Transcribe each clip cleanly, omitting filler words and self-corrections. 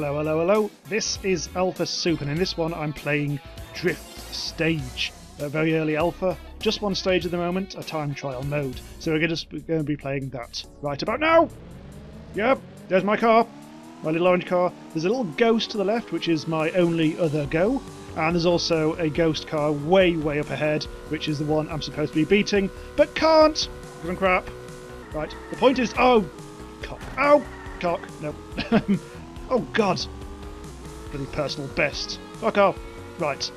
Hello, hello, hello. This is Alpha Soup, and in this one I'm playing Drift Stage, a very early alpha, just one stage at the moment, a time trial mode. So we're just going to be playing that right about now. Yep, there's my car, my little orange car. There's a little ghost to the left, which is my only other go, and there's also a ghost car way up ahead, which is the one I'm supposed to be beating, but can't, because I'm crap. Right, the point is, oh, cock, ow, cock, no. Oh god! Bloody personal best. Fuck off! Right.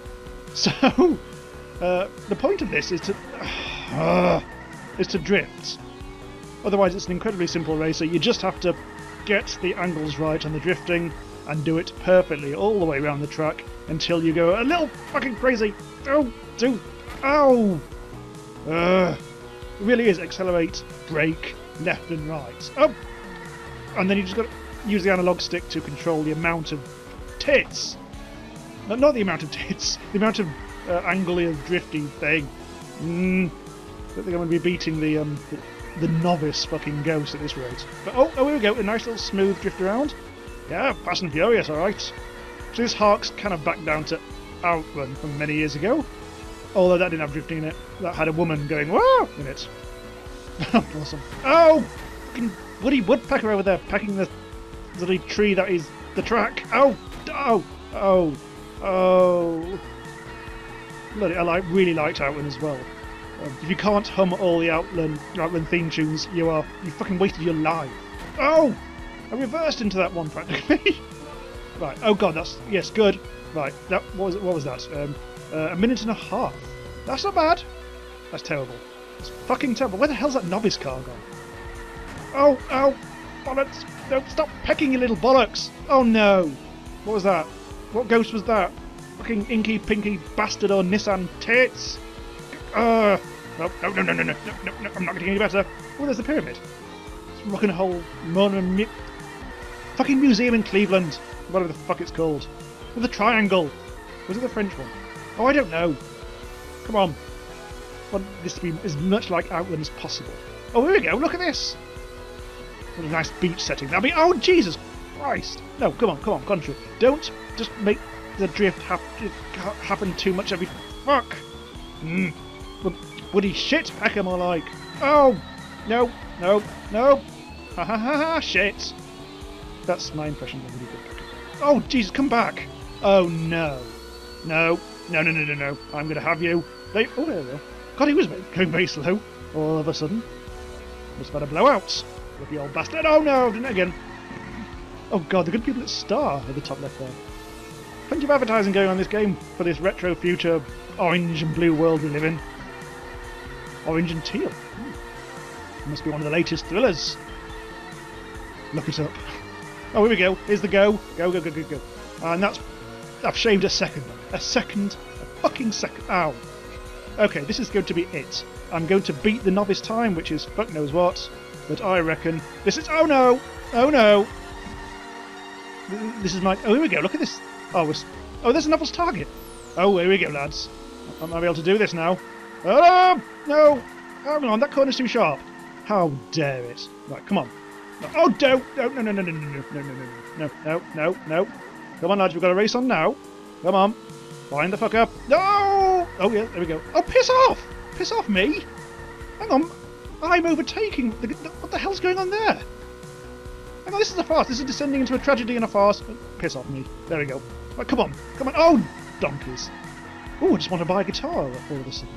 So, the point of this is to drift. Otherwise it's an incredibly simple racer. You just have to get the angles right on the drifting and do it perfectly all the way around the track until you go a little fucking crazy! Oh! Do! Ow! It really is accelerate, brake, left and right. Oh! And then you just got to use the analog stick to control the amount of tits. No, not the amount of tits, the amount of angly, drifty thing. I don't think I'm going to be beating the novice fucking ghost at this rate. But oh, here we go, a nice little smooth drift around. Yeah, fast and furious, alright. So this harks kind of back down to Outrun from many years ago. Although that didn't have drifting in it, that had a woman going, whoa, in it. Awesome. Oh! Fucking bloody woodpecker over there, packing the little tree that is the track. Oh, oh, oh, oh. Bloody, I really liked Outrun as well. If you can't hum all the Outrun theme tunes, you fucking wasted your life. Oh, I reversed into that one practically. Right. Oh god, that's yes, good. Right. That what was that? A minute and a half. That's not bad. That's terrible. It's fucking terrible. Where the hell's that novice car gone? Oh, oh. Bollocks! No, stop pecking, you little bollocks! Oh no! What was that? What ghost was that? Fucking inky pinky bastard or Nissan tits! No, I'm not getting any better! Oh, there's the pyramid! It's rock and roll monument. Fucking museum in Cleveland! Whatever the fuck it's called. With the triangle! Was it the French one? Oh, I don't know! Come on! I want this to be as much like Outrun as possible. Oh, here we go, look at this! What a nice beach setting. That'd be. Oh, Jesus Christ! No, come on, come on, country. Don't just make the drift happen too much every. Fuck! Woody shit hecker more like. Oh! No, no, no! Ha ha ha ha! Shit! That's my impression of Woody. Oh, Jesus, come back! Oh, no. No, no, no, no, no, no. I'm gonna have you. Oh, there we go. God, he was going very slow all of a sudden. Must have had a blowout. The old bastard. Oh no, didn't again. Oh god, the good people at Star at the top left there. Plenty of advertising going on this game for this retro future orange and blue world we live in. Orange and teal. It must be one of the latest thrillers. Look it up. Oh, here we go. Here's the go. Go, go, go, go, go. And that's. I've shaved a second. A second. A fucking second. Ow. Okay, this is going to be it. I'm going to beat the novice time, which is fuck knows what. But I reckon this is. Oh no! Oh no! This is my. Oh, here we go. Look at this. Oh, there's an novice target. Oh, here we go, lads. I might be able to do this now. Oh no! Come on, that corner's too sharp. How dare it! Right, come on. Oh no! No! No! No! No! No! No! No! No! No! No! No! Come on, lads. We've got a race on now. Come on. Line the fuck up. No! Oh yeah. There we go. Oh, piss off! Piss off me! Hang on. I'm overtaking. What the hell's going on there? Hang on, this is a farce. This is descending into a tragedy and a farce. Piss off me. There we go. Right, come on. Come on. Oh, donkeys. Oh, I just want to buy a guitar all of a sudden.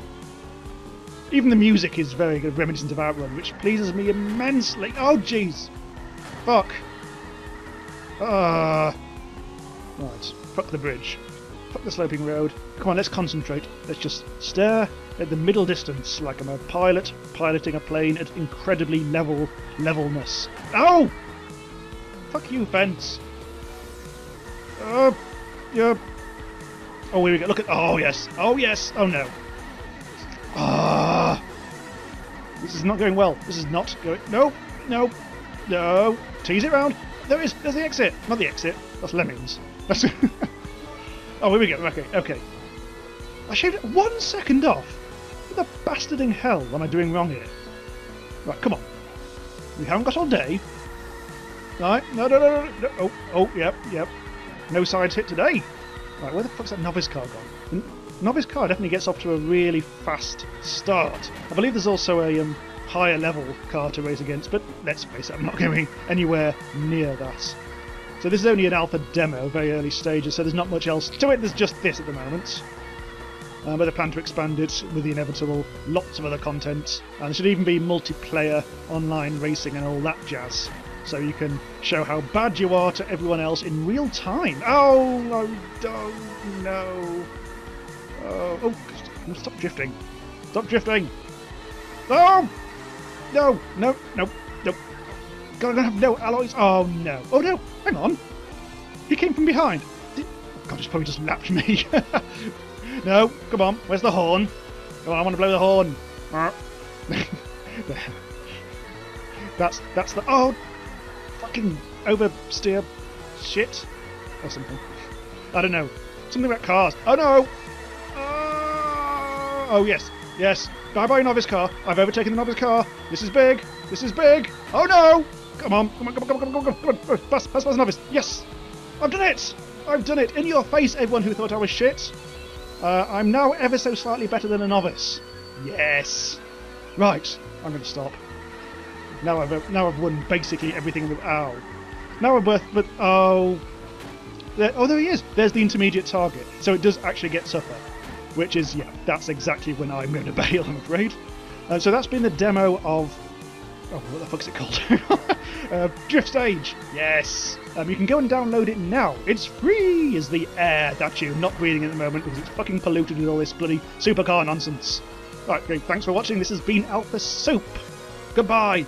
Even the music is very good, reminiscent of Outrun, which pleases me immensely. Oh, jeez. Fuck. Right. Fuck the bridge. Fuck the sloping road. Come on, let's concentrate. Let's just stare at the middle distance like I'm a pilot piloting a plane at incredibly levelness. Ow! Fuck you, fence. Yeah. Oh, here we go. Look at. Oh yes. Oh yes. Oh no. This is not going well. This is not going. No. No. No. Tease it round. There is. There's the exit. Not the exit. That's Lemmings. That's. Oh, here we go. Okay, okay. I shaved it 1 second off. What the bastarding hell am I doing wrong here? Right, come on. We haven't got all day. Right, no. Oh, yep. No sides hit today. Right, where the fuck's that novice car gone? The novice car definitely gets off to a really fast start. I believe there's also a higher level car to race against, but let's face it, I'm not going anywhere near that. So this is only an alpha demo, very early stages, so there's not much else to it, there's just this at the moment. But I plan to expand it with the inevitable, lots of other content, and there should even be multiplayer online racing and all that jazz. So you can show how bad you are to everyone else in real time. Oh, I don't know. Oh, stop drifting. Stop drifting. Oh! No. God, I don't have no alloys. Oh, no. Oh, no. Hang on. He came from behind. God, he's probably just lapped me. No, come on. Where's the horn? Come on, I want to blow the horn. That's the... Oh! Fucking oversteer shit. Or something. I don't know. Something about cars. Oh, no! Oh, yes. Yes. Bye-bye, novice car. I've overtaken the novice car. This is big. This is big. Oh, no! Come on. Pass, novice. Yes! I've done it! In your face, everyone who thought I was shit. I'm now ever so slightly better than a novice. Yes! Right. I'm going to stop. Now I've won basically everything with Ow. Now I'm worth, but oh, there he is. There's the intermediate target. So it does actually get tougher, which is that's exactly when I'm going to bail, I'm afraid. So that's been the demo of what the fuck's it called? Drift Stage. Yes. You can go and download it now. It's free. Is the air that you're not breathing at the moment because it's fucking polluted with all this bloody supercar nonsense. Right. Great. Thanks for watching. This has been Alpha Soup. Goodbye.